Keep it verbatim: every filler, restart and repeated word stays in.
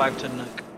five ten neck.